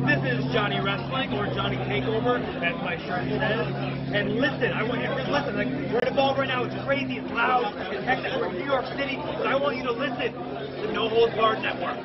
This is Johnny Wrestling, or Johnny Takeover, as my shirt says. And listen, I want you to listen. Like, we're involved right now. It's crazy. It's loud. It's hectic. We're in New York City. But I want you to listen to No Holds Barred Network.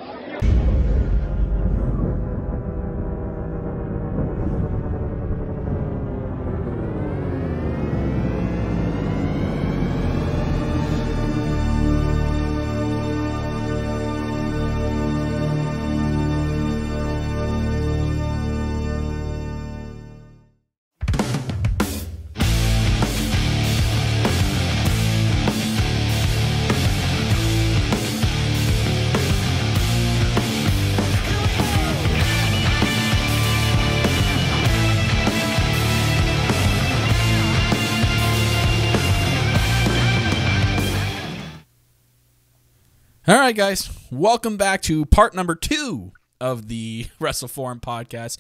All right, guys, welcome back to part number 2 of the Wrestle Forum podcast.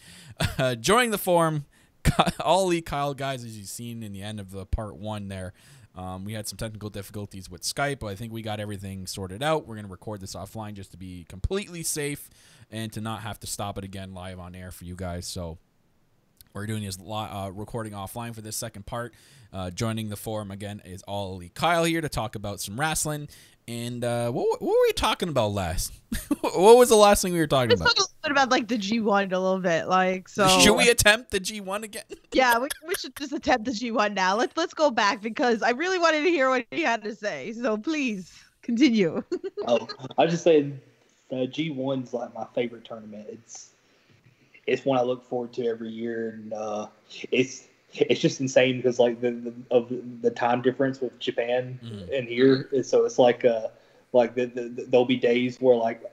Joining the forum, Ollie, Kyle, guys, as you've seen in the end of the part 1 there, we had some technical difficulties with Skype, but I think we got everything sorted out. We're going to record this offline just to be completely safe and to not have to stop it again live on air for you guys. So we're doing this recording offline for this second part. Joining the forum again is Ollie, Kyle here to talk about some wrestling. And what were we talking about last? What was the last thing we were talking about? We talked a little bit about like the G1 a little bit, like so. Should we attempt the G1 again? Yeah, we should just attempt the G1 now. Let's go back because I really wanted to hear what he had to say. So please continue. Oh, I just said the G1's like my favorite tournament. It's one I look forward to every year, and it's just insane because like the time difference with Japan and here, and so it's like there'll be days where like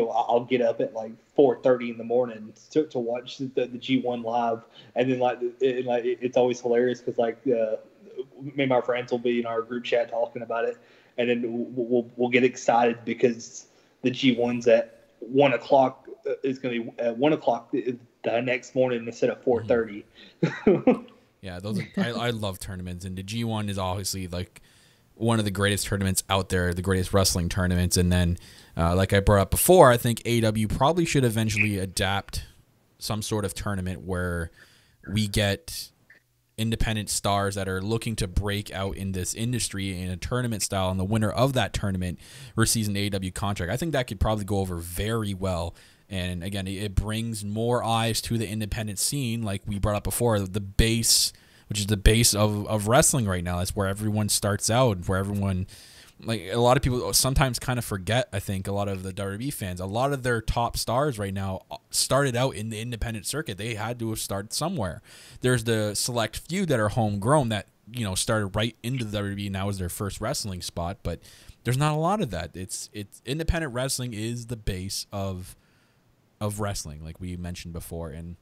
I'll get up at like 4:30 in the morning to watch the G1 live, and then like it's always hilarious because like me and my friends will be in our group chat talking about it, and then we'll get excited because the G1's at 1 o'clock. It's gonna be at 1 o'clock the next morning instead of 4:30. Yeah, those are, I love tournaments, and the G1 is obviously like one of the greatest tournaments out there, the greatest wrestling tournaments. And then, like I brought up before, I think AEW probably should eventually adapt some sort of tournament where we get independent stars that are looking to break out in this industry in a tournament style, and the winner of that tournament receives an AEW contract. I think that could probably go over very well. And again, it brings more eyes to the independent scene, like we brought up before, the base, which is the base of wrestling right now. That's where everyone starts out, where everyone, like a lot of people sometimes kind of forget, I think, a lot of the WWE fans, a lot of their top stars right now started out in the independent circuit. They had to have started somewhere. There's the select few that are homegrown that, started right into the WWE and that was their first wrestling spot, but there's not a lot of that. It's independent wrestling is the base of wrestling, like we mentioned before, and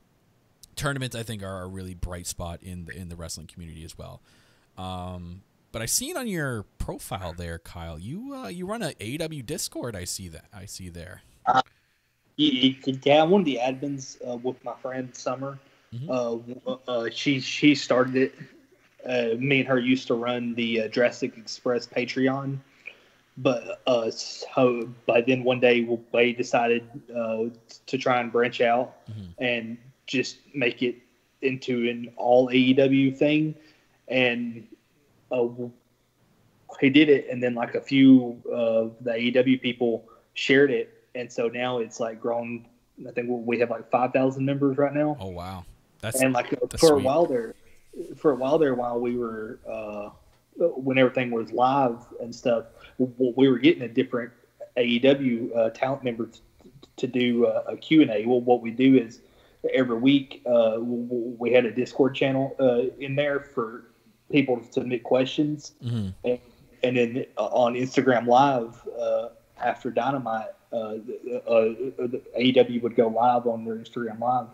tournaments I think are a really bright spot in the wrestling community as well. But I seen on your profile there, Kyle, you run an AEW Discord. I see there. Yeah, I'm one of the admins with my friend Summer. She started it. Me and her used to run the Jurassic Express Patreon. But so then one day Blade decided to try and branch out and just make it into an all AEW thing, and he did it. And then like a few of the AEW people shared it, and so now it's like grown. I think we have like 5,000 members right now. Oh wow, that's and like that's for sweet. For a while there, while we were when everything was live and stuff. We were getting a different AEW talent member to do a Q&A. Well, what we do is every week we had a Discord channel in there for people to submit questions. And then on Instagram Live after Dynamite, the AEW would go live on their Instagram Live,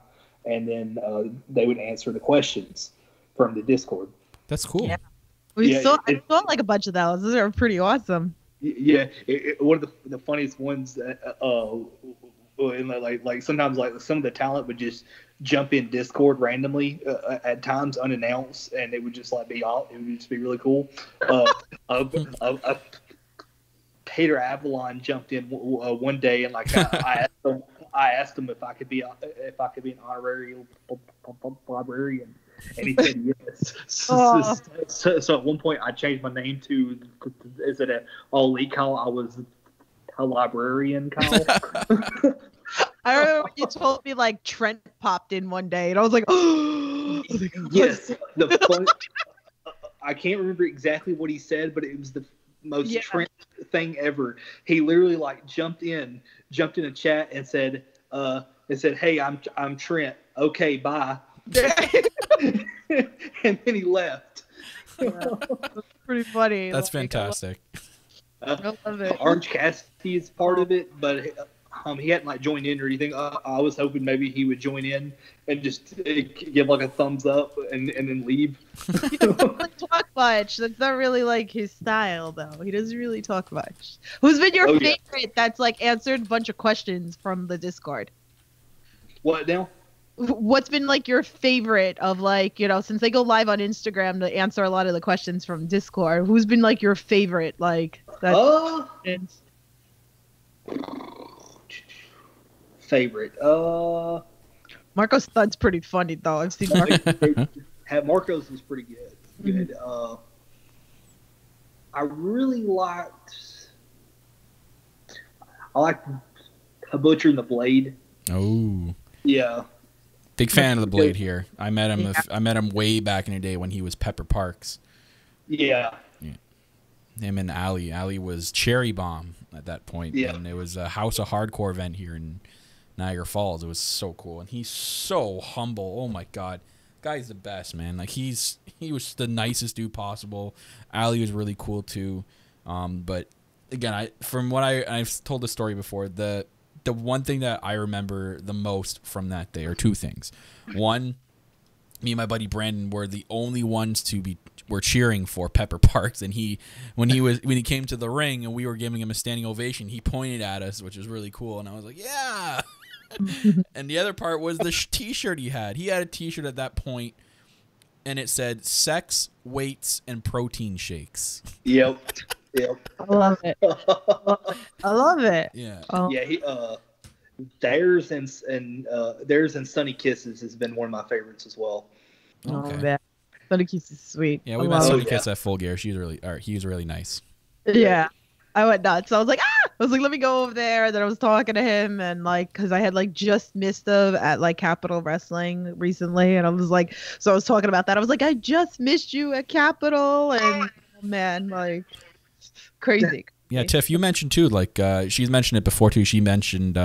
and then they would answer the questions from the Discord. That's cool. Yeah. I saw like a bunch of those. Those are pretty awesome. Yeah, one of the funniest ones that, and like sometimes like some of the talent would just jump in Discord randomly at times unannounced, and it would just like be all. It would just be really cool. Peter Avalon jumped in one day, and like I asked him, I asked him if I could be an honorary librarian, and he said yes. So at one point I changed my name to, is it an All Elite Kyle? I was a librarian Kyle. I remember you told me like Trent popped in one day, and I was like, oh my God. Yes. I can't remember exactly what he said, but it was the most Trent thing ever. He literally like jumped in a chat and said, hey, I'm Trent. Okay, bye. And then he left. Yeah, that's pretty funny. That's fantastic. I love it. Orange Cassidy is part of it, but he hadn't like joined in or anything. I was hoping maybe he would join in and just give like a thumbs up and then leave. He doesn't talk much. That's not really like his style, though. He doesn't really talk much. Who's been your favorite that's like answered a bunch of questions from the Discord? What now? What's been like your favorite of like, you know, since they go live on Instagram to answer a lot of the questions from Discord, who's been like your favorite like that? Marco's Thud's pretty funny though. I've seen Marco's was pretty good. I really liked Butcher and the Blade. Oh. Yeah. Big fan of the Blade here. I met him. I met him way back in the day when he was Pepper Parks. Yeah. Him and Allie. Allie was Cherry Bomb at that point. Yeah. And it was a House of Hardcore event here in Niagara Falls. It was so cool. And he's so humble. Oh my God, guy's the best, man. Like he was the nicest dude possible. Allie was really cool too. But again, from what I've told the story before, the one thing that I remember the most from that day are two things. One, me and my buddy Brandon were the only ones were cheering for Pepper Parks, and when he came to the ring and we were giving him a standing ovation, he pointed at us, which was really cool, and I was like, yeah. And the other part was the t-shirt he had. He had a t-shirt at that point, and it said "Sex, Weights, and Protein Shakes." Yep. Yep. I love it. I love it. Yeah. Yeah. He, theirs and Sunny Kisses has been one of my favorites as well. Okay. Oh, man. Sunny Kiss is sweet. Yeah, we met Sunny Kiss at Full Gear. She's really, or he was really nice. Yeah. I went nuts. I was like, ah! I was like, let me go over there. And then I was talking to him, and like, because I had like just missed him at like Capitol Wrestling recently, and I was like, so I was talking about that. I was like, I just missed you at Capitol, and oh, man, like. Crazy. Yeah, Tiff, you mentioned too, like she's mentioned it before too. She mentioned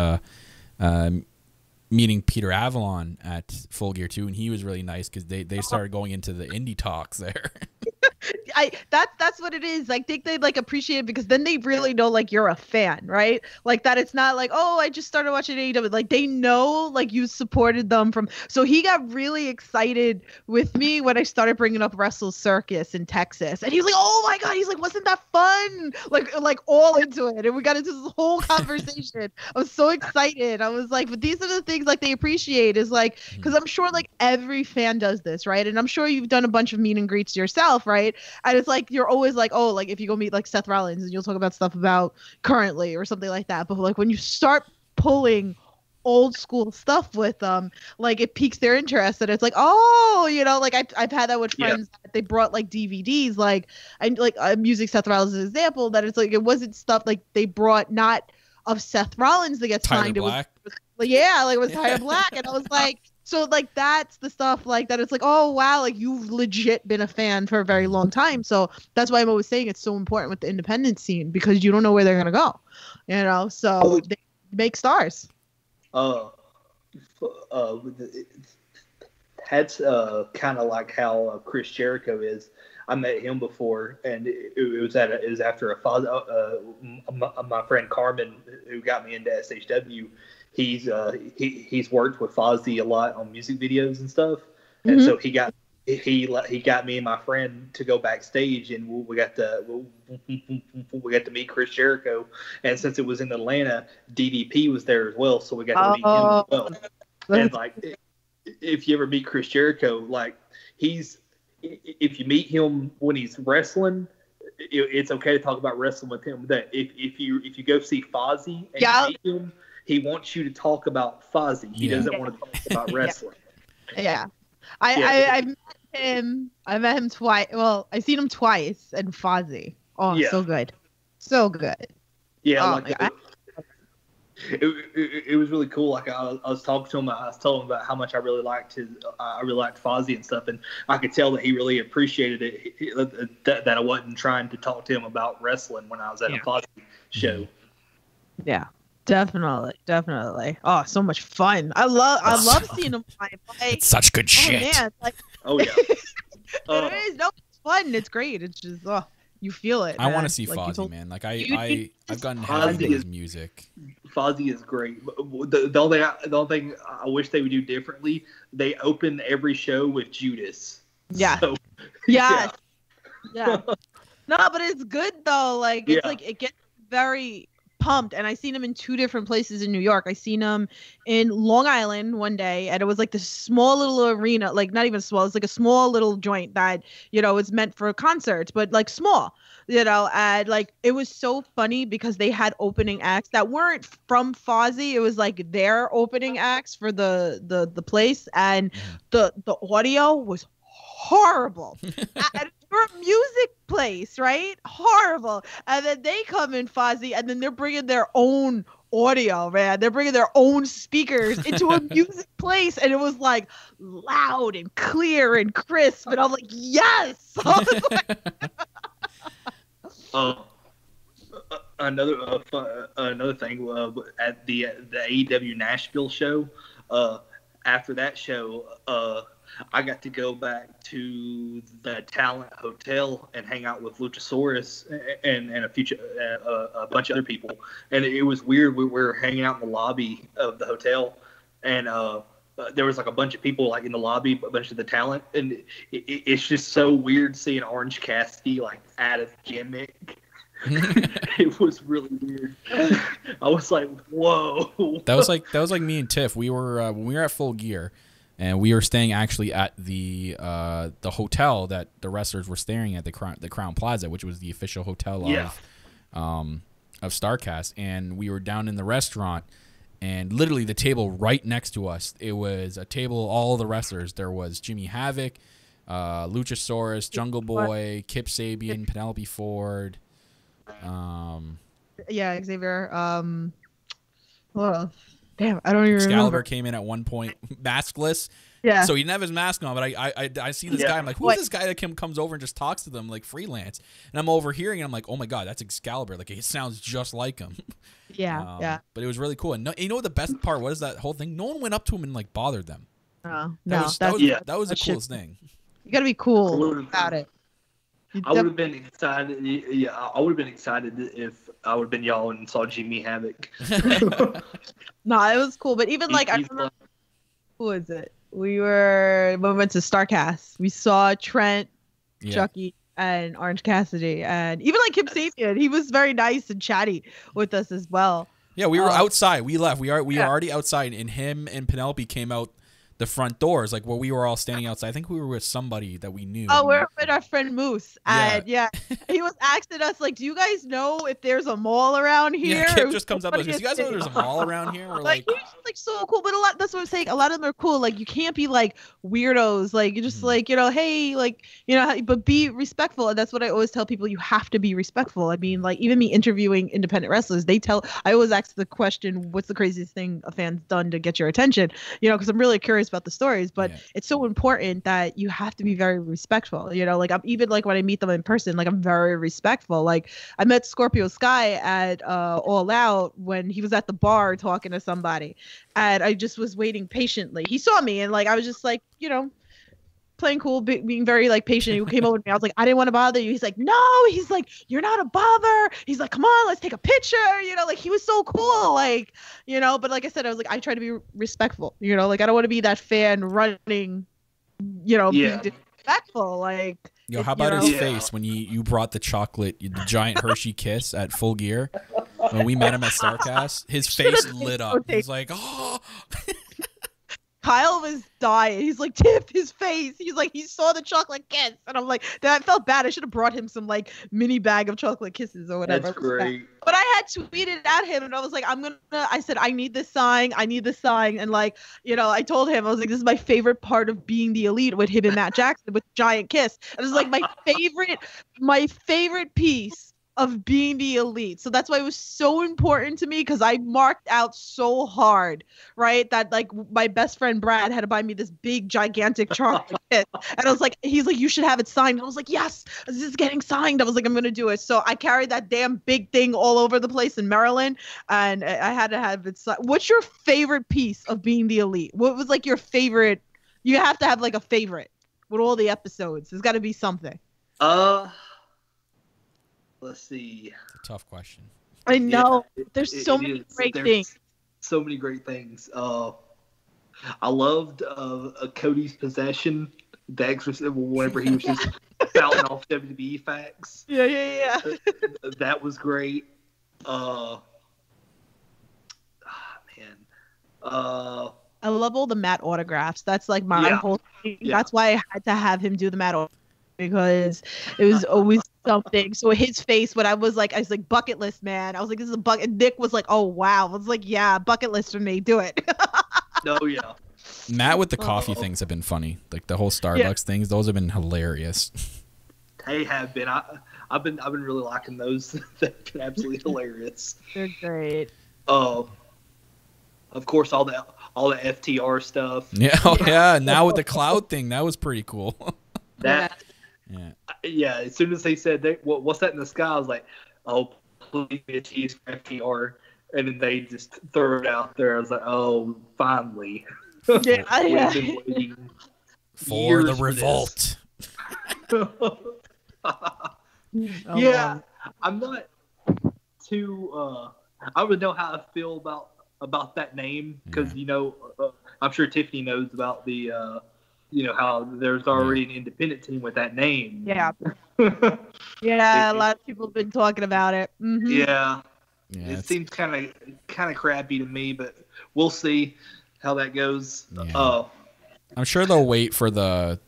meeting Peter Avalon at Full Gear too, and he was really nice because they started going into the indie talks there. That's what it is. I think they like appreciate it because then they really know like you're a fan, right? Like that it's not like, oh, I just started watching AEW. Like they know like you supported them from. So he got really excited with me when I started bringing up Wrestle Circus in Texas, and he was like, oh my God, he's like, wasn't that fun? Like all into it, and we got into this whole conversation. I was so excited. I was like, but these are the things like they appreciate is like, because I'm sure like every fan does this, right? And I'm sure you've done a bunch of meet and greets yourself, right? And it's like you're always like, oh, like if you go meet like Seth Rollins and you'll talk about stuff about currently or something like that. But like when you start pulling old school stuff with them, like it piques their interest, and it's like, oh, you know, like I've had that with friends that they brought like DVDs, like I'm using Seth Rollins as an example, that it's like it wasn't stuff like they brought not of Seth Rollins that gets signed. It was Tyler Black, and I was like. So, like, that's the stuff, like, that it's like, oh, wow, like, you've legit been a fan for a very long time. So that's why I'm always saying it's so important with the independent scene, because you don't know where they're going to go, you know? So they make stars. That's kind of like how Chris Jericho is. I met him before, and it was after a Fozzy, my friend Carmen, who got me into SHW. He's worked with Fozzy a lot on music videos and stuff, and so he got me and my friend to go backstage, and we got to meet Chris Jericho, and since it was in Atlanta, DDP was there as well, so we got to meet him as well. And like, if you ever meet Chris Jericho, like if you meet him when he's wrestling, it's okay to talk about wrestling with him. That if you go see Fozzy and you meet him. He wants you to talk about Fozzy. He doesn't want to talk about wrestling. I met him twice. Well, I've seen him twice in Fozzy. Oh, yeah. So good. Yeah. Oh, like it was really cool. Like I was talking to him. I was telling him about how much I really liked I really liked Fozzy and stuff. And I could tell that he really appreciated it. That I wasn't trying to talk to him about wrestling when I was at a Fozzy show. Yeah. Definitely. Oh, so much fun! I love seeing them play. It's such good shit. Man, it is. No, it's fun. It's great. It's just you feel it. I want to see Fozzy, man. Like I've gotten heavy into his music. Fozzy is great. The only thing I wish they would do differently, they open every show with Judas. Yeah. So, yeah. No, but it's good though. Like it's like it gets very pumped. And I seen him in two different places in New York. I seen him in Long Island one day, and it was like this small little arena, like not even small, it's like a small little joint that, you know, is meant for concerts, but like small, you know. And like it was so funny because they had opening acts that weren't from Fozzy. It was like their opening acts for the place, and the audio was horrible. For a music place, right? Horrible. And then they come in, Fozzy, and then they're bringing their own audio, man. They're bringing their own speakers into a music place, and it was like loud and clear and crisp. And I'm like, yes. Another thing at the AEW Nashville show. After that show, I got to go back to the Talent Hotel and hang out with Luchasaurus and a bunch of other people. And it was weird. We were hanging out in the lobby of the hotel, and there was like a bunch of people like in the lobby, a bunch of the talent. And it's just so weird seeing Orange Cassidy like out of gimmick. It was really weird. I was like, whoa. That was like me and Tiff. We were when we were at Full Gear. And we were staying actually at the hotel that the wrestlers were staying at, the Crown Plaza, which was the official hotel of Starcast. And we were down in the restaurant, and literally the table right next to us, it was a table, all the wrestlers. There was Jimmy Havoc, Luchasaurus, Jungle Boy, Kip Sabian, Penelope Ford. Xavier. Well. Damn, I don't even remember. Excalibur came in at one point, maskless. Yeah. So he didn't have his mask on, but I see this guy. I'm like, who's this guy that comes over and just talks to them like freelance? And I'm overhearing, and I'm like, oh my god, that's Excalibur. Like it sounds just like him. Yeah, But it was really cool. And no, you know what the best part was that whole thing? No one went up to him and like bothered them. That was the coolest thing. You gotta be cool about it. I would have been excited. Yeah, I would have been excited if I would have been y'all and saw Jimmy Havoc. No, it was cool. But even like, I remember, who was it? When we went to Starcast, we saw Trent, Chucky, and Orange Cassidy, and even like Kip Sabian. He was very nice and chatty with us as well. Yeah, we were outside. We left. We were already outside, and him and Penelope came out the front doors, like where we were all standing outside. I think we were with somebody that we knew. Oh, we were with our friend Moose. And he was asking us, like, do you guys know if there's a mall around here? Yeah, Kip just comes up and goes, do you guys know there's a mall around here? We're like, he was just, like, so cool. But that's what I'm saying. A lot of them are cool. Like, you can't be like weirdos. Like, you're just like, you know, hey, like, you know, but be respectful. And that's what I always tell people. You have to be respectful. I mean, like, even me interviewing independent wrestlers, I always ask the question, what's the craziest thing a fan's done to get your attention? You know, because I'm really curious about the stories, but it's so important that you have to be very respectful. You know, like I'm even like when I meet them in person, like I'm very respectful. Like I met Scorpio Sky at All Out when he was at the bar talking to somebody, and I just was waiting patiently. He saw me, and like I was just like, you know, playing cool, being very like patient. He came over to me. I was like, I didn't want to bother you. He's like, no. He's like, you're not a bother. He's like, come on, let's take a picture. You know, like he was so cool. Like, you know, but like I said, I was like, I try to be respectful. You know, like I don't want to be that fan running. You know, being disrespectful. Like, yo, how about his face when you brought the chocolate, the giant Hershey kiss at Full Gear when we met him at Starcast? His face lit up. He's like, oh. Kyle was dying. He's like, tip his face. He's like, he saw the chocolate kiss. And I'm like, I felt bad. I should have brought him some like mini bag of chocolate kisses or whatever. That's great. But I had tweeted at him and I was like, I said, I need this sign. I need this sign. And like, you know, I told him, I was like, this is my favorite part of being the elite with him and Matt Jackson with giant kiss. And it was like my favorite piece of being the elite. So that's why it was so important to me, because I marked out so hard, right? That like my best friend Brad had to buy me this big gigantic chocolate kit. And I was like, he's like, you should have it signed. And I was like, yes, this is getting signed. I was like, I'm going to do it. So I carried that damn big thing all over the place in Maryland, and I had to have it signed. What's your favorite piece of being the elite? What was like your favorite? You have to have like a favorite with all the episodes. There's got to be something. Let's see. Tough question. I know. Yeah, there's so many great things. So many great things. I loved Cody's possession. The extra whenever he was just fouling off WWE facts. Yeah. That was great. Man. I love all the Matt autographs. That's like my whole thing. Yeah. That's why I had to have him do the Matt autographs, because it was always something. So his face, when I was like, bucket list, man. I was like, this is a bucket. Nick was like, oh, wow. I was like, yeah, bucket list for me. Do it. Oh, yeah. Matt with the coffee things have been funny. Like the whole Starbucks things, those have been hilarious. They have been. I've been really liking those. They've been absolutely hilarious. They're great. Oh, of course, all the FTR stuff. Yeah. Oh, yeah. Now with the cloud thing, that was pretty cool. That. Yeah. Yeah, as soon as they said, what's that in the sky? I was like, oh, please be a tease for FTR. And then they just threw it out there. I was like, oh, finally. Yeah, for the revolt. Yeah, I'm not too I would know how I feel about that name, because, you know, I'm sure Tiffany knows about the – you know, how there's already an independent team with that name. Yeah. Yeah, a lot of people have been talking about it. Mm-hmm. Yeah. It seems kind of crappy to me, but we'll see how that goes. Yeah. I'm sure they'll wait for the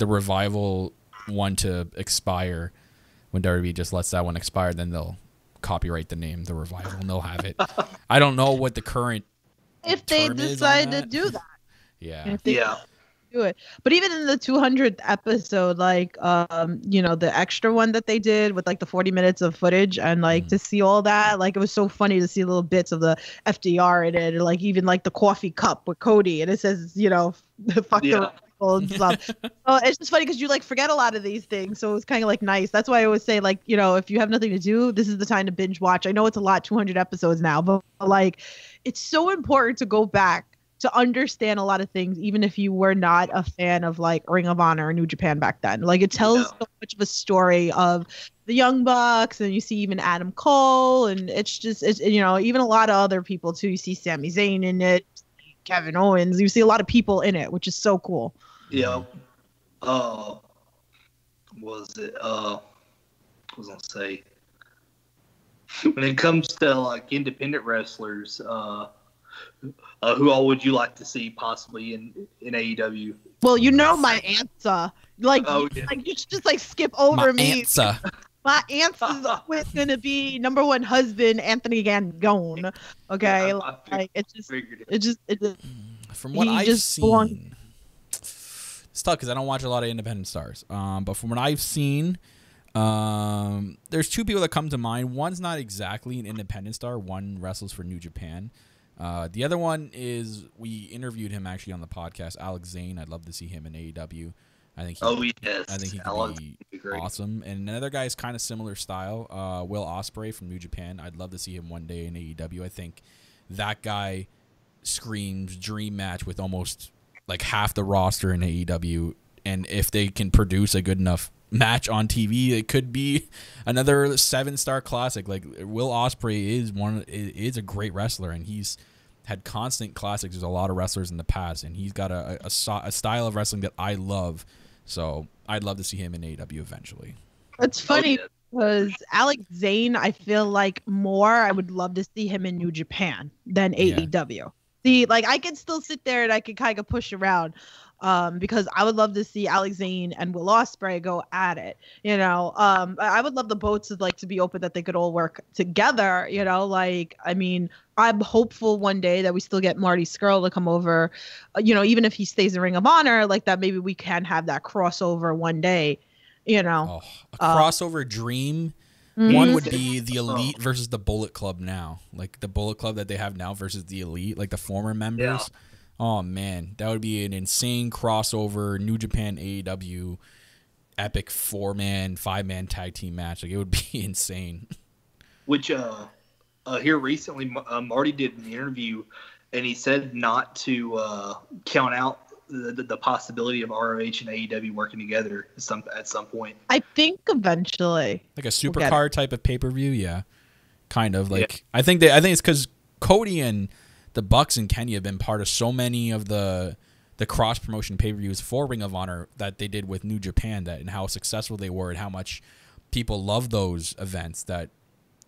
revival one to expire. When WWE just lets that one expire, then they'll copyright the name, the revival, and they'll have it. I don't know what the current if they decide to do that. Yeah. Yeah. Do it. But even in the 200th episode, like you know, the extra one that they did with like the 40 minutes of footage, and like to see all that, like it was so funny to see little bits of the FDR in it, or like even like the coffee cup with Cody, and it says, you know, fuck the people and stuff. It's just funny because you like forget a lot of these things, so it's kind of like nice. That's why I always say, like, you know, if you have nothing to do, this is the time to binge watch. I know it's a lot, 200 episodes now, but like it's so important to go back to understand a lot of things, even if you were not a fan of like Ring of Honor or New Japan back then. Like it tells so much of a story of the Young Bucks, and you see even Adam Cole, and it's just, you know, even a lot of other people too. You see Sami Zayn in it, Kevin Owens. You see a lot of people in it, which is so cool. Yeah. Was it? I was gonna say, when it comes to like independent wrestlers, who all would you like to see possibly in AEW? Well, you know my answer. Like, like you should just like skip over me. My answer. My answer is always gonna be #1 husband Anthony Gangone. Okay, yeah, like it just. From what I've seen, it's tough because I don't watch a lot of independent stars. But from what I've seen, there's two people that come to mind. One's not exactly an independent star. One wrestles for New Japan. The other one is, we interviewed him actually on the podcast, Alex Zane. I'd love to see him in AEW. I think he could be awesome. And another guy is kind of similar style, Will Ospreay from New Japan. I'd love to see him one day in AEW. I think that guy screams dream match with almost like half the roster in AEW. And if they can produce a good enough match on TV, it could be another 7-star classic. Like Will Ospreay is a great wrestler, and he's had constant classics. There's a lot of wrestlers in the past, and he's got a style of wrestling that I love. So I'd love to see him in AEW eventually. It's funny because Alex Zane, I feel like I would love to see him in New Japan than AEW. see, like, I could still sit there and I could kind of push around, because I would love to see Alex Zane and Will Ospreay go at it, you know. I would love the boats to, like, to be open, that they could all work together, you know. Like, I mean, I'm hopeful one day that we still get Marty Scurll to come over, you know, even if he stays in Ring of Honor, like, that maybe we can have that crossover one day, you know. Oh, a crossover dream. Mm-hmm. One would be the Elite versus the Bullet Club now, like the Bullet Club that they have now versus the Elite, like the former members. Yeah. Oh man, that would be an insane crossover New Japan AEW epic 4-man, 5-man tag team match. Like, it would be insane. Which here recently, Marty did an interview, and he said not to count out the possibility of ROH and AEW working together at some point. I think eventually, like a supercard type of pay-per-view. Yeah, kind of like, yeah. I think it's because Cody and the Bucks and Kenny have been part of so many of the cross promotion pay-per-views for Ring of Honor that they did with New Japan, that, and how successful they were and how much people love those events, that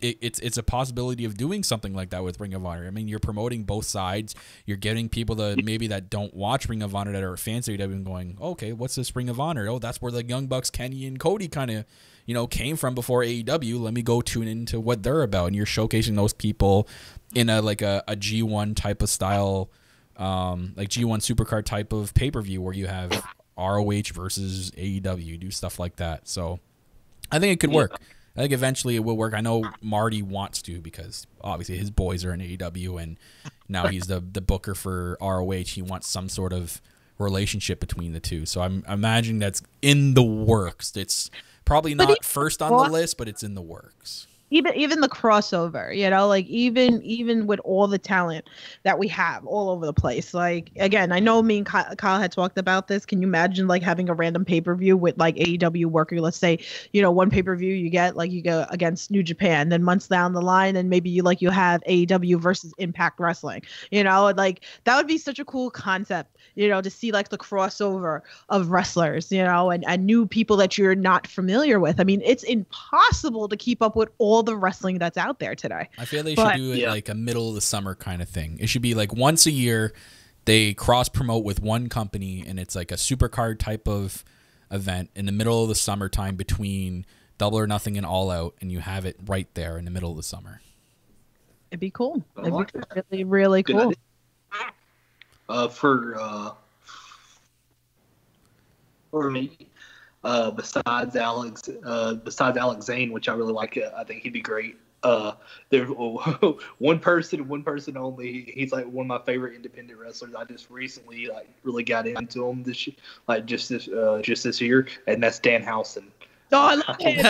it's a possibility of doing something like that with Ring of Honor. I mean, you're promoting both sides. You're getting people that maybe that don't watch Ring of Honor, that are fans of AEW, going, oh, okay, what's this Ring of Honor? Oh, that's where the Young Bucks, Kenny, and Cody kind of, you know, came from before AEW. Let me go tune into what they're about. And you're showcasing those people in a, like a G1 type of style, like G1 supercard type of pay-per-view, where you have ROH versus AEW. You do stuff like that. So I think it could work. I think eventually it will work. I know Marty wants to, because obviously his boys are in AEW, and now he's the booker for ROH. He wants some sort of relationship between the two. So I'm imagining that's in the works. It's probably not first on the list, but it's in the works. Even the crossover, you know, like even with all the talent that we have all over the place. Like, again, I know me and Kyle had talked about this. Can you imagine, like, having a random pay-per-view with, like, AEW working? Let's say, you know, one pay-per-view you get, like, you go against New Japan, then months down the line, and maybe you, like, you have AEW versus Impact Wrestling, you know, and, like, that would be such a cool concept, you know, to see, like, the crossover of wrestlers, you know, and new people that you're not familiar with. I mean, it's impossible to keep up with all the wrestling that's out there today. I feel they should do it like a middle of the summer kind of thing. It should be like once a year they cross promote with one company, and it's like a supercard type of event in the middle of the summertime between Double or Nothing and All Out, and you have it right there in the middle of the summer. It'd be cool. It'd be really, really cool. For me, besides Alex Zane, which I really like, I think he'd be great. There's one person only. He's like one of my favorite independent wrestlers. I just recently, like, really got into him this year, like just this year, and that's Dan Housen. No, I love him.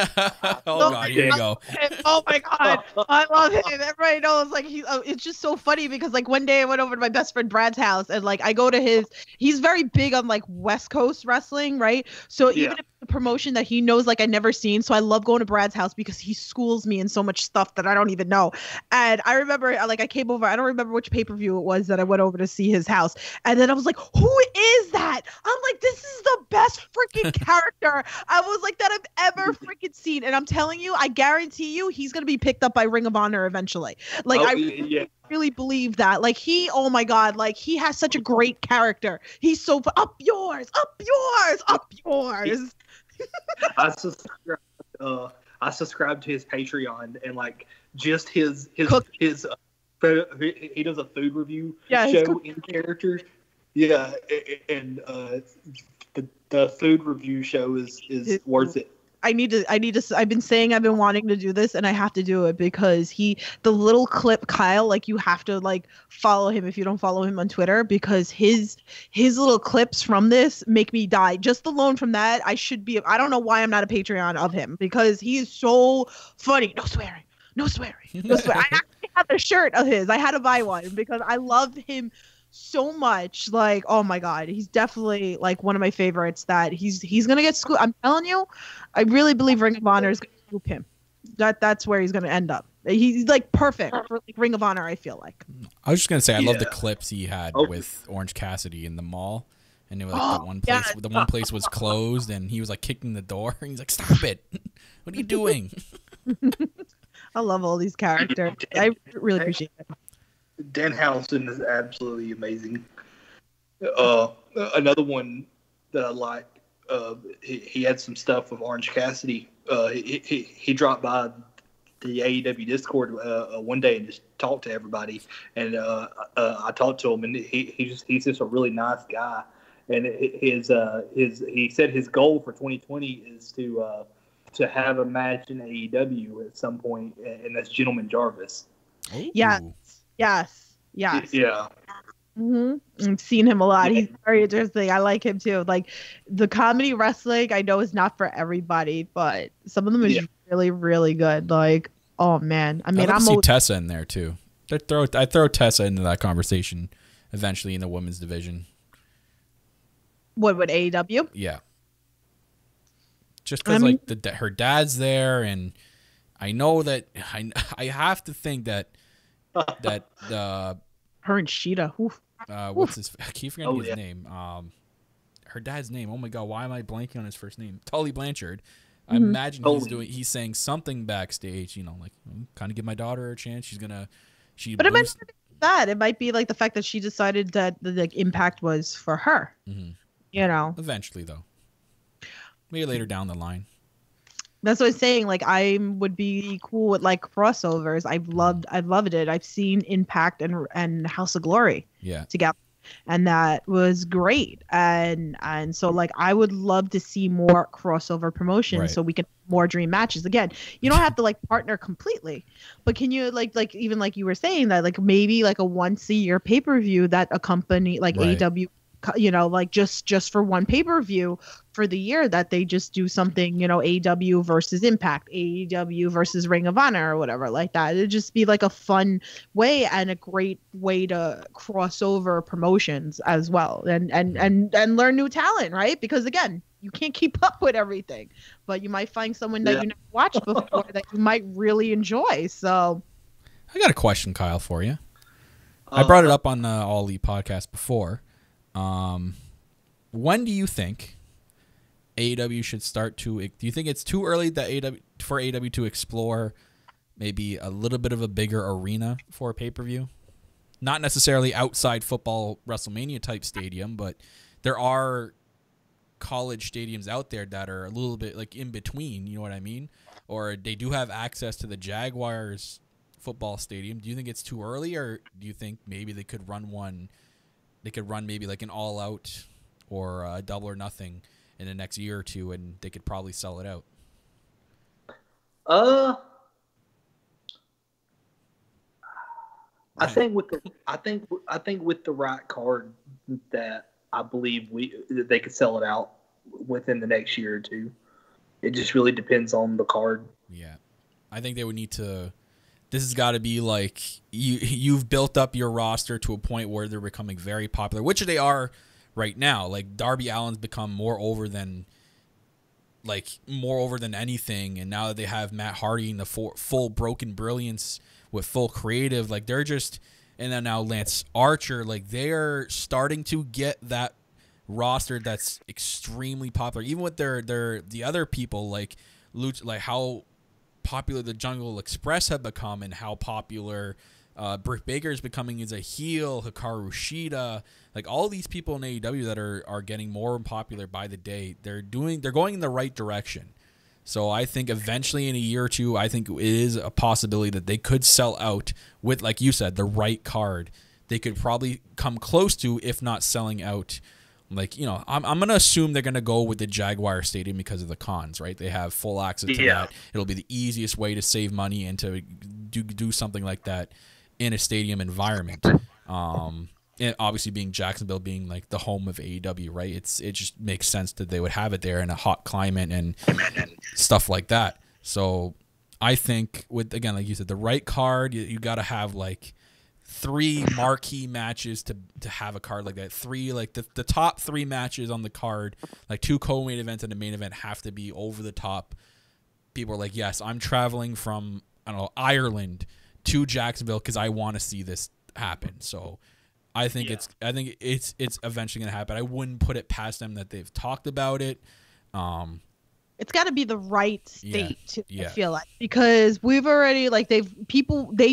Oh god, here you go. Oh my god, I love him. Everybody knows, like, he. It's just so funny because, like, one day I went over to my best friend Brad's house, and, like, I go to his. He's very big on, like, West Coast wrestling, right? So even if the promotion that he knows, like, I never seen. So I love going to Brad's house because he schools me in so much stuff that I don't even know. And I remember, like, I came over. I don't remember which pay per view it was that I went over to see his house, and then I was like, who is that? I'm like, this is the best freaking character. I was like, that I've ever freaking seen, and I'm telling you, I guarantee you he's gonna be picked up by Ring of Honor eventually. Like, I really believe that. Like, he, oh my god, like, he has such a great character. He's so up yours. I subscribe to his Patreon, and, like, just his he does a food review show in character. Yeah, and the food review show is worth it. I need to. I've been saying I've been wanting to do this, and I have to do it because the little clip, Kyle. Like, you have to, like, follow him if you don't follow him on Twitter, because his little clips from this make me die. Just alone from that, I should be. I don't know why I'm not a Patreon of him, because he is so funny. No swearing. No swearing. No swearing. I actually have a shirt of his. I had to buy one because I love him so much. Like, oh my god, he's definitely, like, one of my favorites. That he's gonna get scooped. I'm telling you, I really believe Ring of Honor is gonna scoop him. That's where he's gonna end up. He's, like, perfect for, like, Ring of Honor, I feel like. I was just gonna say, I love the clips he had with Orange Cassidy in the mall, and it was like, the one place was closed, and he was, like, kicking the door, and he's like, stop it, what are you doing? I love all these characters. I really appreciate it. Danhausen is absolutely amazing. Another one that I like, he had some stuff with Orange Cassidy. He dropped by the AEW Discord one day and just talked to everybody. And I talked to him, and he's just a really nice guy. And he said his goal for 2020 is to have a match in AEW at some point, and that's Gentleman Jarvis. Yes. I've seen him a lot. He's very interesting. I like him too. Like, the comedy wrestling, I know, is not for everybody, but some of them is really, really good. Like, oh man, I mean, I see Tessa in there too. I throw Tessa into that conversation eventually in the women's division. What would AEW? Yeah. Just because, like, her dad's there, and I know that I have to think that her and Sheeta. What's his? I keep forgetting his name. Her dad's name. Oh my god, why am I blanking on his first name? Tully Blanchard. I imagine he's saying something backstage. You know, like, kind of give my daughter a chance. She's gonna. But it might not be that. It might be like the fact that she decided that the impact was for her. Mm-hmm. You know. Eventually, though. Maybe later down the line. That's what I'm saying. Like, I would be cool with, like, crossovers. I've loved it. I've seen Impact and House of Glory together, and that was great. And so, like, I would love to see more crossover promotions so we can have more dream matches. Again, you don't have to, like, partner completely, but can you, like even like you were saying, that, like, maybe like a once a year pay per view that accompany, like, AEW. You know, like, just for one pay-per-view for the year, that they just do something, you know, AEW versus Impact, AEW versus Ring of Honor, or whatever like that. It'd just be like a fun way and a great way to cross over promotions as well, and learn new talent, right? Because, again, you can't keep up with everything, but you might find someone that you never watched before that you might really enjoy. So I got a question, Kyle, for you. I brought it up on the All Elite podcast before. When do you think AEW should start to? Do you think it's too early that AEW to explore maybe a little bit of a bigger arena for a pay-per-view? Not necessarily outside football WrestleMania type stadium, but there are college stadiums out there that are a little bit like in between. You know what I mean? Or they do have access to the Jaguars football stadium. Do you think it's too early, or do you think maybe they could run one? They could run maybe like an all-out or a double or nothing in the next year or two, and they could probably sell it out. Right. I think with the right card, that I believe that they could sell it out within the next year or two. It just really depends on the card. Yeah, I think they would need to. This has got to be like you've built up your roster to a point where they're becoming very popular, which they are right now. Like, Darby Allen's become more over than anything, and now that they have Matt Hardy in the full Broken Brilliance with full creative, like, they're just, and then now Lance Archer, like, they're starting to get that roster that's extremely popular. Even with the other people, like how popular the Jungle Express have become, and how popular Britt Baker is becoming as a heel, Hikaru Shida, like, all these people in AEW that are getting more popular by the day. They're going in the right direction. So I think eventually, in a year or two, I think it is a possibility that they could sell out with, like you said, the right card. They could probably come close to, if not selling out. Like, you know, I'm going to assume they're going to go with the Jaguar Stadium because of the cons, right? They have full access to that. It'll be the easiest way to save money and to do something like that in a stadium environment. And obviously, being Jacksonville, being like the home of AEW, right? It just makes sense that they would have it there in a hot climate and stuff like that. So I think, with, again, like you said, the right card, you got to have, like, 3 marquee matches to have a card like that. 3, like, the top 3 matches on the card, like 2 co-main events and the main event, have to be over the top. People are like, yes, I'm traveling from, I don't know, Ireland to Jacksonville because I want to see this happen. So I think it's eventually going to happen. I wouldn't put it past them that they've talked about it. it's got to be the right state, I feel like, because we've already, like, they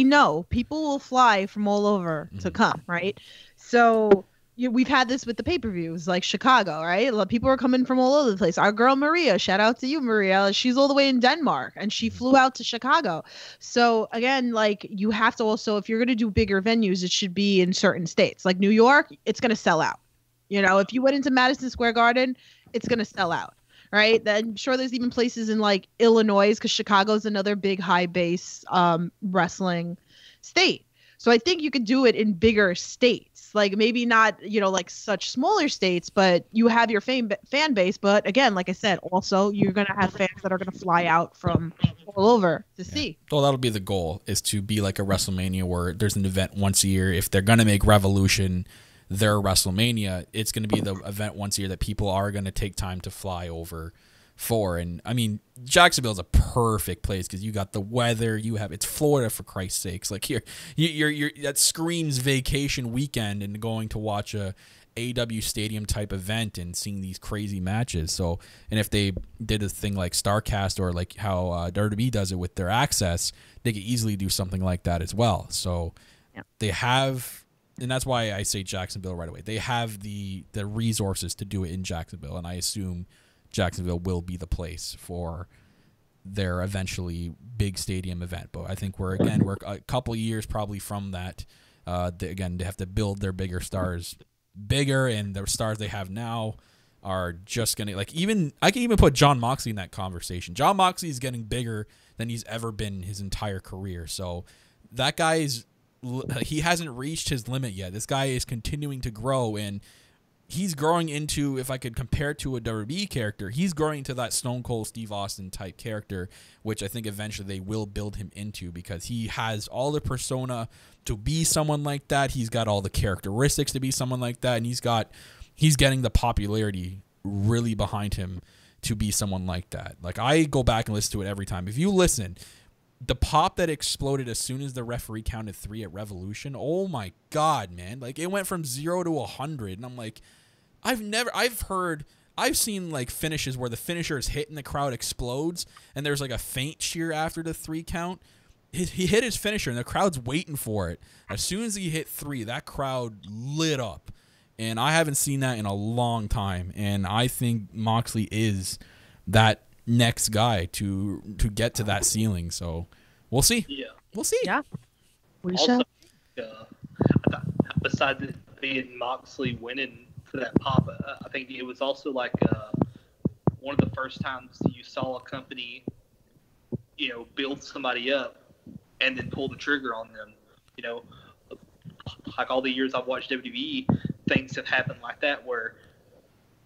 know people will fly from all over to come, right? So we've had this with the pay-per-views, like Chicago, right? A lot of people are coming from all over the place. Our girl Maria, shout out to you, Maria. She's all the way in Denmark, and she flew out to Chicago. So again, like, you have to also, if you're going to do bigger venues, it should be in certain states. Like New York, it's going to sell out. You know, if you went into Madison Square Garden, it's going to sell out. Right. I'm sure there's even places in like Illinois, because Chicago's another big high base wrestling state. So I think you could do it in bigger states, like maybe not, you know, like such smaller states, but you have your fan base. But again, like I said, also you're going to have fans that are going to fly out from all over to see. Well, that'll be the goal, is to be like a WrestleMania where there's an event once a year. If they're going to make Revolution their WrestleMania, it's going to be the event once a year that people are going to take time to fly over for. And I mean, Jacksonville is a perfect place because you got the weather, you have, it's Florida for Christ's sakes. Like you're that screams vacation weekend and going to watch a AEW stadium type event and seeing these crazy matches. So, and if they did a thing like Starcast or like how WWE does it with their access, they could easily do something like that as well. So they have. And that's why I say Jacksonville right away. They have the resources to do it in Jacksonville, and I assume Jacksonville will be the place for their eventually big stadium event. But I think we're a couple years probably from that. Again, they have to build their bigger stars bigger, and the stars they have now are just going to, like, even I can even put Jon Moxley in that conversation. Jon Moxley is getting bigger than he's ever been his entire career. So that guy's, he hasn't reached his limit yet. This guy is continuing to grow, and he's growing into, if I could compare it to a WWE character, he's growing into that Stone Cold Steve Austin type character, which I think eventually they will build him into, because he has all the persona to be someone like that. He's got all the characteristics to be someone like that, and he's getting the popularity really behind him to be someone like that. Like, I go back and listen to it every time. If you listen, the pop that exploded as soon as the referee counted 3 at Revolution, oh my God, man. Like, it went from 0 to 100. And I'm like, I've seen like finishes where the finisher is hit and the crowd explodes, and there's like a faint cheer after the 3 count. He hit his finisher and the crowd's waiting for it. As soon as he hit 3, that crowd lit up. And I haven't seen that in a long time. And I think Moxley is that next guy to get to that ceiling, so we'll see. We'll see. We also, besides it being Moxley winning for that pop, I think it was also like one of the first times you saw a company, you know, build somebody up and then pull the trigger on them. You know, like all the years I've watched WWE, things have happened like that where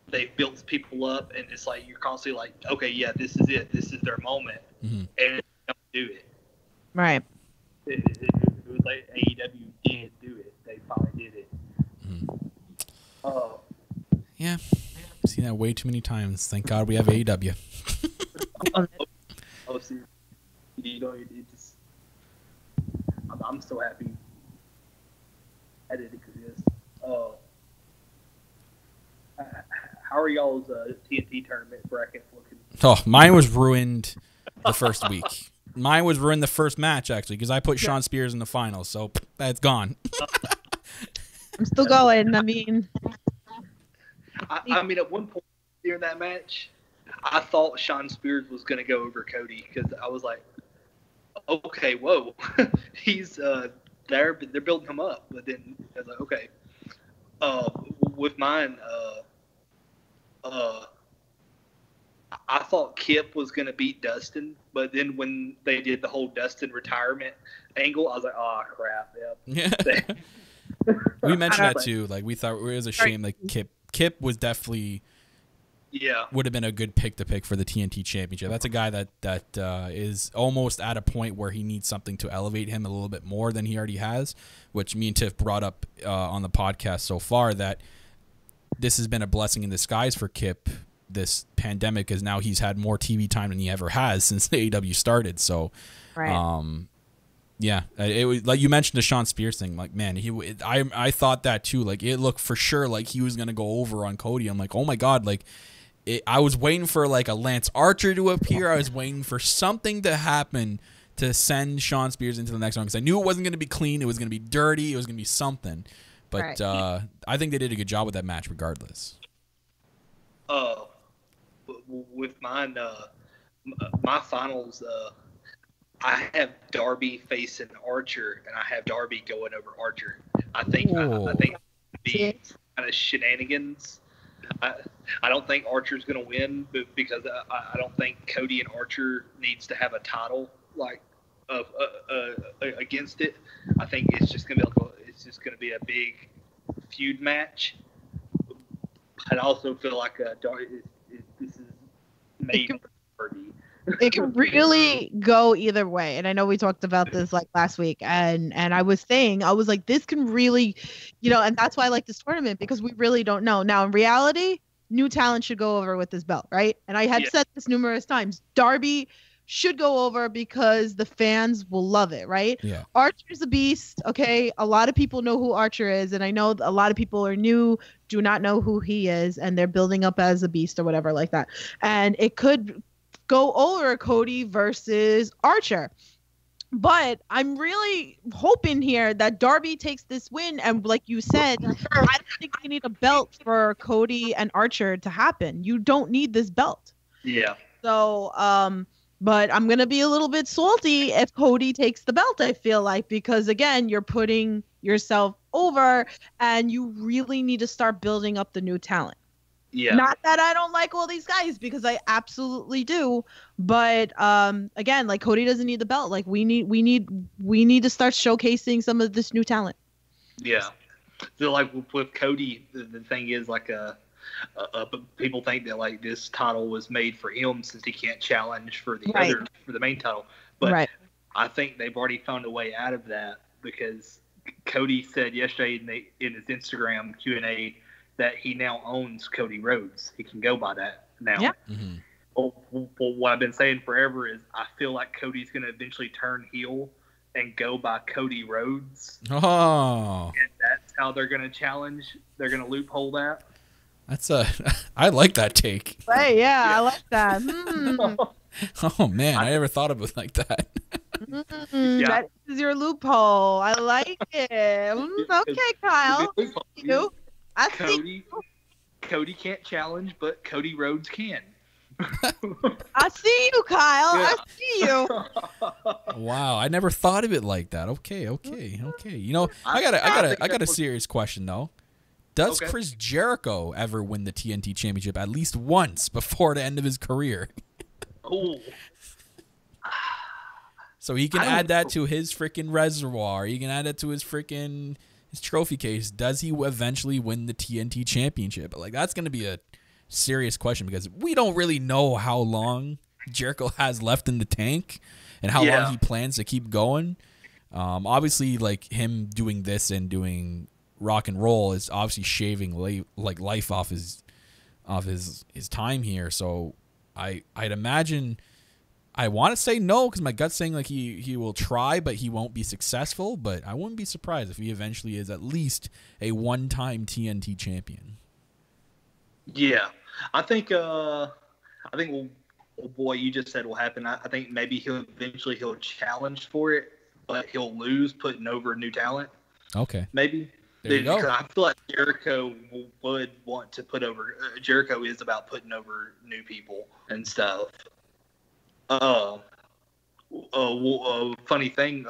they built people up, and it's like you're constantly like, okay, yeah, this is it. This is their moment, and they don't do it. Right. It was like AEW did do it. They finally did it. Yeah. I've seen that way too many times. Thank God we have AEW. You know, I'm so happy I did it because how are y'all's TNT tournament bracket looking? Oh, mine was ruined the first week. Mine was ruined the first match, actually, because I put Sean Spears in the finals, so that's gone. I'm still going. I mean, I mean, at one point during that match, I thought Sean Spears was going to go over Cody, because I was like, okay, whoa. He's there, but they're building him up. But then I was like, okay. With mine, I thought Kip was going to beat Dustin, but then when they did the whole Dustin retirement angle, I was like, oh, crap. Yeah. We mentioned that, too. Like, we thought it was a shame that Kip was definitely would have been a good pick to pick for the TNT Championship. That's a guy that is almost at a point where he needs something to elevate him a little bit more than he already has, which me and Tiff brought up on the podcast so far, that this has been a blessing in disguise for Kip, this pandemic, because now he's had more TV time than he ever has since the AEW started. So, yeah, it was like you mentioned the Sean Spears thing. Like, man, I thought that too. Like, it looked for sure like he was gonna go over on Cody. I'm like, oh my God, like I was waiting for like a Lance Archer to appear. I was waiting for something to happen to send Sean Spears into the next round because I knew it wasn't going to be clean. It was going to be dirty. It was going to be something. But right. I think they did a good job with that match regardless. With mine, my finals, I have Darby facing Archer, and I have Darby going over Archer. I think the kind of shenanigans. I don't think Archer's going to win, but because I don't think Cody and Archer needs to have a title like against it. I think it's just going to be a big feud match. But I also feel like this is made for Darby. It can really go either way. And I know we talked about this like last week, and I was like, this can really, and that's why I like this tournament, because we really don't know. Now, in reality, new talent should go over with this belt, right? And I had said this numerous times. Darby should go over because the fans will love it, right? Yeah. Archer's a beast, okay? A lot of people know who Archer is, and I know a lot of people are new, do not know who he is, and they're building up as a beast or whatever like that. And it could go over Cody versus Archer. But I'm really hoping here that Darby takes this win. And like you said, I don't think we need a belt for Cody and Archer to happen. You don't need this belt. Yeah. So, but I'm going to be a little bit salty if Cody takes the belt, I feel like, because, again, you're putting yourself over and you really need to start building up the new talent. Yeah. Not that I don't like all these guys, because I absolutely do, but again, like Cody doesn't need the belt. Like we need to start showcasing some of this new talent. Yeah, so like with Cody, the thing is like people think that like this title was made for him since he can't challenge for the other for the main title, but I think they've already found a way out of that because Cody said yesterday in his Instagram Q&A. That he now owns Cody Rhodes. He can go by that now. Yeah. Mm-hmm. Well, what I've been saying forever is I feel like Cody's going to eventually turn heel and go by Cody Rhodes. Oh. And that's how they're going to challenge. They're going to loophole that. I like that take. Right, yeah, I like that. Oh, man, I never thought of it like that. Yeah. That is your loophole. I like it. Okay, Kyle. You. Cody can't challenge, but Cody Rhodes can. I see you, Kyle. Yeah. I see you. Wow, I never thought of it like that. Okay. I got a serious question though. Does Chris Jericho ever win the TNT Championship at least once before the end of his career? Oh. So he can add that to his freaking reservoir. He can add that to his freaking. His trophy case. Does he eventually win the TNT Championship? Like that's going to be a serious question because we don't really know how long Jericho has left in the tank and how long he plans to keep going. Obviously, like him doing this and doing rock and roll is obviously shaving like life off his time here. So I'd imagine. I want to say no because my gut's saying like he will try, but he won't be successful. But I wouldn't be surprised if he eventually is at least a one-time TNT champion. Yeah, I think boy, you just said will happen. I think maybe he'll eventually challenge for it, but he'll lose putting over new talent. Okay, maybe. There you go. I feel like Jericho would want to put over. Jericho is about putting over new people and stuff. Funny thing.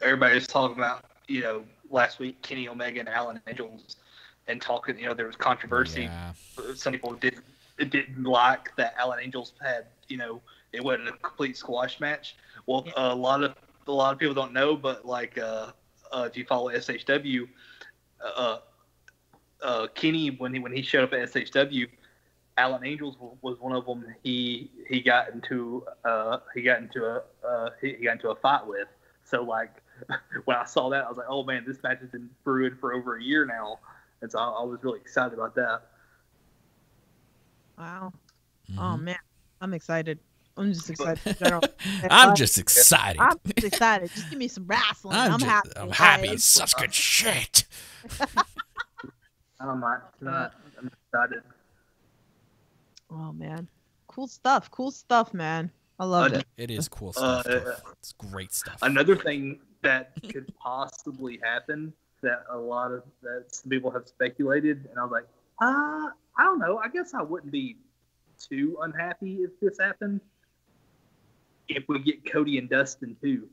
Everybody was talking about last week Kenny Omega and Alan Angels, and talking. There was controversy. Yeah. Some people didn't like that Alan Angels had. It wasn't a complete squash match. Well, a lot of people don't know, but like if you follow SHW, Kenny when he showed up at SHW. Alan Angels was one of them. He got into a fight with. So like when I saw that, I was like, oh man, this match has been brewing for over a year now, and so I was really excited about that. Wow! Mm-hmm. Oh man, I'm excited. I'm just excited. In general. I'm just excited. I'm just excited. Just give me some wrestling. I'm happy. I'm happy as such good shit. I'm not. I'm excited. Oh man, cool stuff. Cool stuff, man. I love it. It is cool stuff. It's great stuff. Another thing that could possibly happen that a lot of some people have speculated, and I was like, I don't know. I guess I wouldn't be too unhappy if this happened. If we get Cody and Dustin too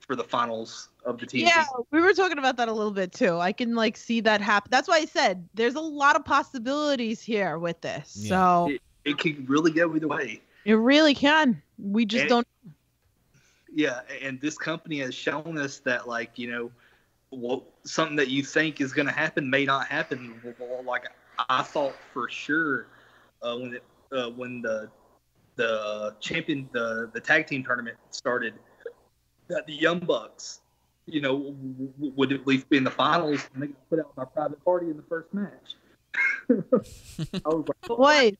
for the finals of the TNT. Yeah, we were talking about that a little bit too. I can like see that happen. That's why I said there's a lot of possibilities here with this. Yeah. So it could really go either way. It really can. We just don't. Yeah, and this company has shown us that, like, you know, something that you think is going to happen may not happen. Like I thought for sure when the tag team tournament started, that the Young Bucks, you know, would at least be in the finals, and they got put out by Private Party in the first match. I was like, oh, boy.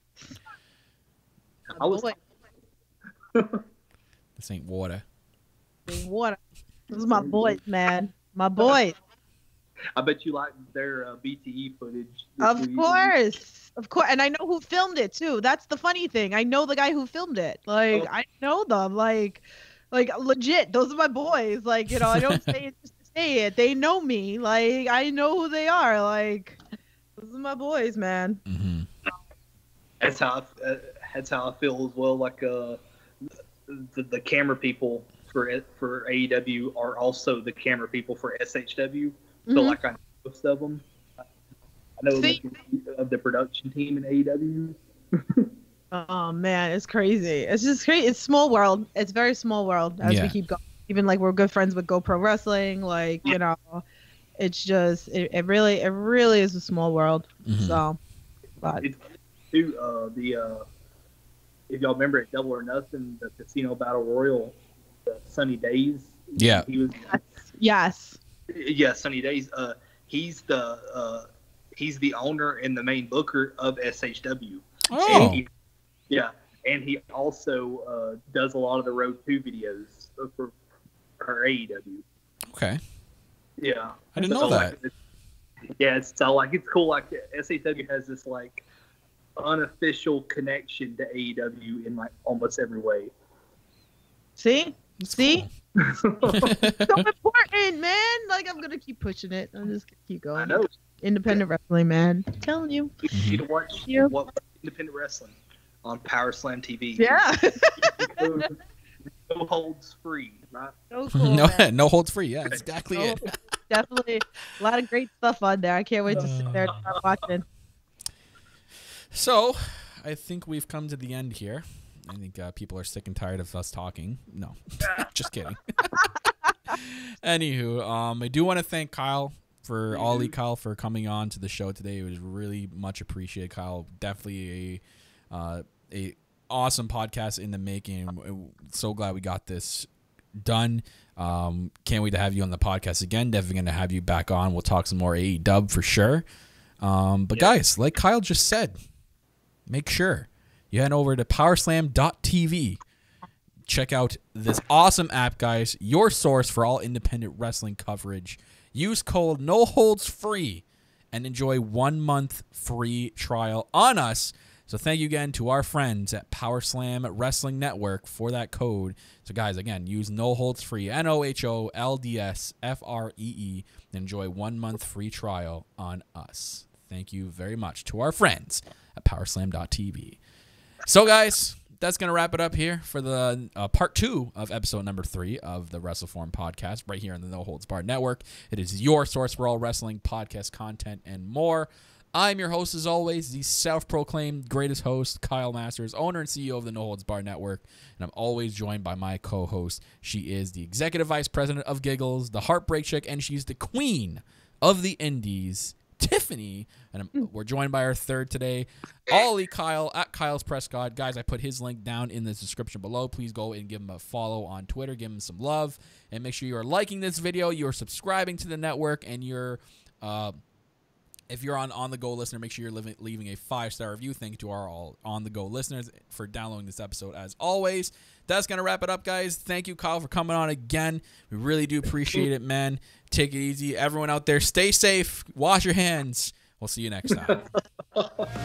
I was like, this ain't water. This is my boys, man. My boys. I bet you like their BTE footage. Of course. Of course. And I know who filmed it, too. That's the funny thing. I know the guy who filmed it. Like, I know them. Like, legit. Those are my boys. Like, you know, I don't say it just to say it. They know me. Like, I know who they are. Like, those are my boys, man. Mm-hmm. That's how I feel as well. Like, the camera people for AEW are also the camera people for SHW. So like I know most of them. I know of the production team in AEW. Oh man, it's crazy. It's just crazy. It's small world. It's very small world as we keep going. Even like we're good friends with Go Pro Wrestling. Like you know, it's just it really is a small world. So, but if y'all remember at Double or Nothing, the Casino Battle Royal, the Sunny Days. Yeah. He was. Yes. Yeah, Sunny Days. He's the owner and the main booker of SHW. Oh. And he also does a lot of the Road 2 videos for AEW. Okay. Yeah. I didn't know that. Like, it's cool. Like SHW has this like unofficial connection to AEW in like almost every way. See? Cool. So important, man. Like I'm gonna keep pushing it. I'm just gonna keep going. I know. Independent wrestling, man. I'm telling you. You need to watch independent wrestling on Power Slam TV. Yeah. No holds free, right? So cool, no holds free. Yeah, exactly. Definitely a lot of great stuff on there. I can't wait to sit there and start watching. So, I think we've come to the end here. I think people are sick and tired of us talking. No, just kidding. Anywho, I do want to thank Kyle for coming on to the show today. It was really much appreciated, Kyle. Definitely a awesome podcast in the making. So glad we got this done. Can't wait to have you on the podcast again. Definitely going to have you back on. We'll talk some more AEW for sure. But guys, like Kyle just said, make sure you head over to powerslam.tv. Check out this awesome app, guys. Your source for all independent wrestling coverage. Use code NOHOLDSFREE and enjoy 1 month free trial on us. So thank you again to our friends at Powerslam Wrestling Network for that code. So guys, again, use NOHOLDSFREE, NOHOLDSFREE, and enjoy 1 month free trial on us. Thank you very much to our friends at powerslam.tv. So, guys, that's going to wrap it up here for the part 2 of episode number 3 of the WrestleForum podcast right here on the No Holds Barred Network. It is your source for all wrestling podcast content and more. I'm your host, as always, the self-proclaimed greatest host, Kyle Masters, owner and CEO of the No Holds Barred Network, and I'm always joined by my co-host. She is the executive vice president of Giggles, the Heartbreak Chick, and she's the queen of the indies, Tiffany, and we're joined by our third today, Ollie Kyle at Kyle's Prescott. Guys, I put his link down in the description below. Please go and give him a follow on Twitter. Give him some love, and make sure you are liking this video, you are subscribing to the network, and you're if you're an on-the-go listener, make sure you're leaving a 5-star review. Thank you to our all on-the-go listeners for downloading this episode as always. That's going to wrap it up, guys. Thank you, Kyle, for coming on again. We really do appreciate it, man. Take it easy. Everyone out there, stay safe. Wash your hands. We'll see you next time.